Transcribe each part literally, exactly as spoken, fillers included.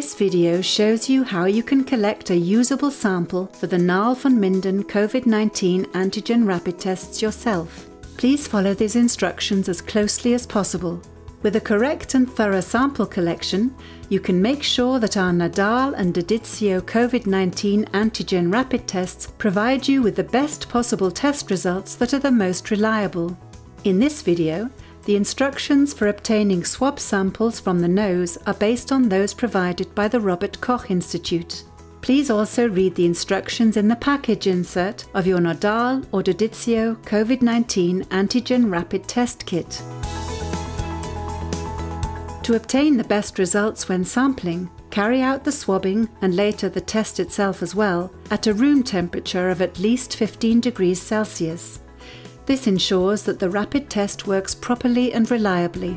This video shows you how you can collect a usable sample for the nal von Minden COVID nineteen antigen rapid tests yourself. Please follow these instructions as closely as possible. With a correct and thorough sample collection, you can make sure that our NADAL and dedicio COVID nineteen antigen rapid tests provide you with the best possible test results that are the most reliable. In this video, the instructions for obtaining swab samples from the nose are based on those provided by the Robert Koch Institute. Please also read the instructions in the package insert of your NADAL or dedicio COVID nineteen antigen rapid test kit. To obtain the best results when sampling, carry out the swabbing and later the test itself as well at a room temperature of at least fifteen degrees Celsius. This ensures that the rapid test works properly and reliably.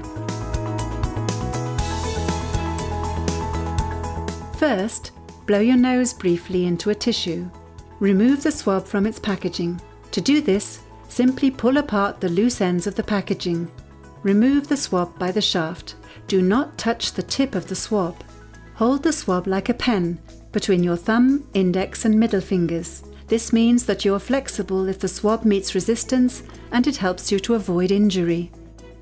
First, blow your nose briefly into a tissue. Remove the swab from its packaging. To do this, simply pull apart the loose ends of the packaging. Remove the swab by the shaft. Do not touch the tip of the swab. Hold the swab like a pen, between your thumb, index and middle fingers. This means that you are flexible if the swab meets resistance, and it helps you to avoid injury.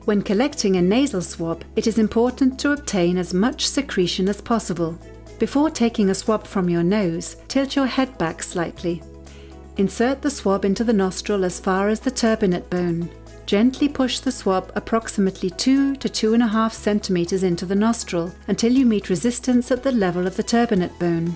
When collecting a nasal swab, it is important to obtain as much secretion as possible. Before taking a swab from your nose, tilt your head back slightly. Insert the swab into the nostril as far as the turbinate bone. Gently push the swab approximately two to two point five centimeters into the nostril until you meet resistance at the level of the turbinate bone.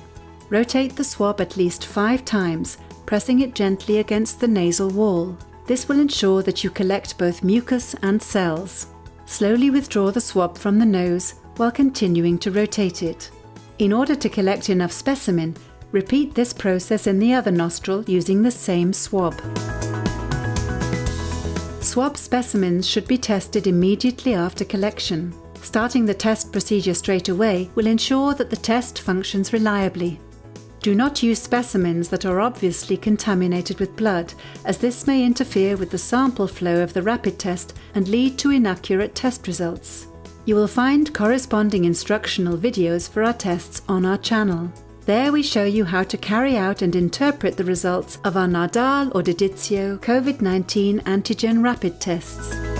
Rotate the swab at least five times, pressing it gently against the nasal wall. This will ensure that you collect both mucus and cells. Slowly withdraw the swab from the nose while continuing to rotate it. In order to collect enough specimen, repeat this process in the other nostril using the same swab. Swab specimens should be tested immediately after collection. Starting the test procedure straight away will ensure that the test functions reliably. Do not use specimens that are obviously contaminated with blood, as this may interfere with the sample flow of the rapid test and lead to inaccurate test results. You will find corresponding instructional videos for our tests on our channel. There we show you how to carry out and interpret the results of our NADAL or dedicio COVID nineteen antigen rapid tests.